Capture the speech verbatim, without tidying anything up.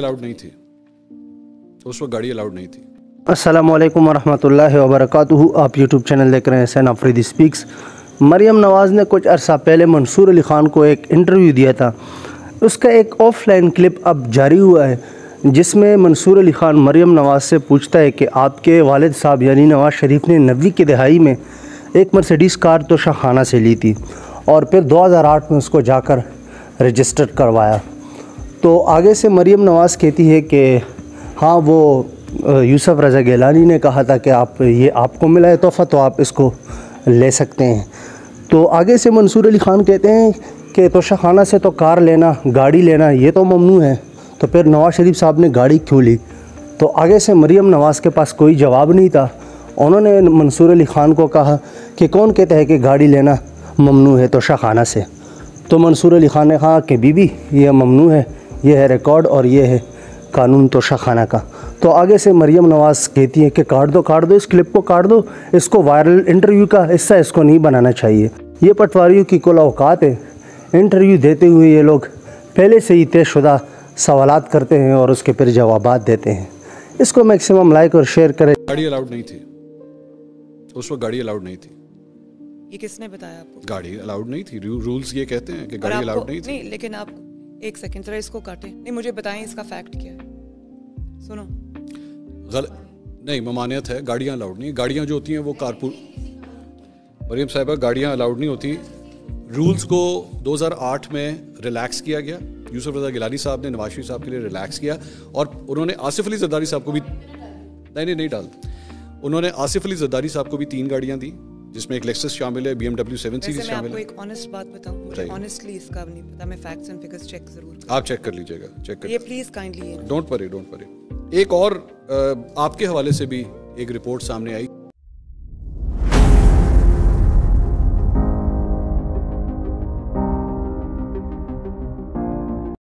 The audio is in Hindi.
गाड़ी अलाउड नहीं थी, उस वक्त गाड़ी अलाउड नहीं थी। अस्सलाम वालेकुम वरहमतुल्लाहि वबरकातुहू। आप यूट्यूब चैनल देख रहे हैं हसन अफरीदी स्पीक्स। मरियम नवाज़ ने कुछ अरसा पहले मंसूर अली ख़ान को एक इंटरव्यू दिया था, उसका एक ऑफलाइन क्लिप अब जारी हुआ है जिसमें मंसूर अली ख़ान मरियम नवाज़ से पूछता है कि आपके वालिद साहब यानी नवाज़ शरीफ ने नब्बे की दहाई में एक मर्सिडीज़ कार तो शाहखाना से ली थी और फिर दो हज़ार आठ में उसको जाकर रजिस्टर करवाया। तो आगे से मरियम नवाज़ कहती है कि हाँ, वो यूसुफ़ रज़ा गिलानी ने कहा था कि आप ये आपको मिला है तोहफ़ा, तो आप इसको ले सकते हैं। तो आगे से मंसूर अली ख़ान कहते हैं कि तोशाखाना से तो कार लेना, गाड़ी लेना ये तो ममनू है, तो फिर नवाज़ शरीफ साहब ने गाड़ी क्यों ली। तो आगे से मरियम नवाज़ के पास कोई जवाब नहीं था। उन्होंने मंसूर अली ख़ान को कहा कि कौन कहता है कि गाड़ी लेना ममनू है तोशाखाना से। तो मंसूर अली ख़ान ने कहा कि बीबी ये ममनू है, ये है रिकॉर्ड और ये है कानून तोशाखाना का। तो आगे से मरियम नवाज़ कहती है कि काट दो काट दो, इस क्लिप को काट दो, इसको वायरल इंटरव्यू का हिस्सा इसको नहीं बनाना चाहिए। ये पटवारियों की कुल औकात है, इंटरव्यू देते हुए ये लोग पहले से ही तयशुदा सवालात करते हैं और उसके फिर जवाबात देते हैं। इसको मैक्सिमम लाइक और शेयर करें। गाड़ी अलाउड नहीं थी, उस वक्त गाड़ी अलाउड नहीं थी। ये किसने बताया आपको? गाड़ी अलाउड नहीं थी, रूल्स ये कहते हैं कि गाड़ी अलाउड नहीं थी। लेकिन आप एक सेकंड जरा इसको काटें, नहीं मुझे बताएं इसका फैक्ट क्या है। सुनो गल... नहीं ममानियत है, गाड़ियाँ अलाउड नहीं, गाड़ियाँ जो होती हैं वो कारपूल। मरियम साहिबा गाड़ियाँ अलाउड नहीं होती। रूल्स को दो हज़ार आठ में रिलैक्स किया गया, यूसुफ रज़ा गिलानी साहब ने नवाज शरीफ साहब के लिए रिलैक्स किया और उन्होंने आसिफ अली जरदारी साहब को भी नहीं नहीं नहीं डाल उन्होंने आसिफ अली जरदारी साहब को भी तीन गाड़ियाँ दी जिसमें एक लेक्सस शामिल है, B M W seven series शामिल है। एक ऑनेस्ट बात बताऊं, मुझे ऑनेस्टली इसका नहीं पता, मैं फैक्ट्स एंड फिगर्स चेक जरूर आप चेक कर लीजिएगा, चेक कर ये please kindly. Don't worry don't worry. एक और आपके हवाले से भी एक रिपोर्ट सामने आई।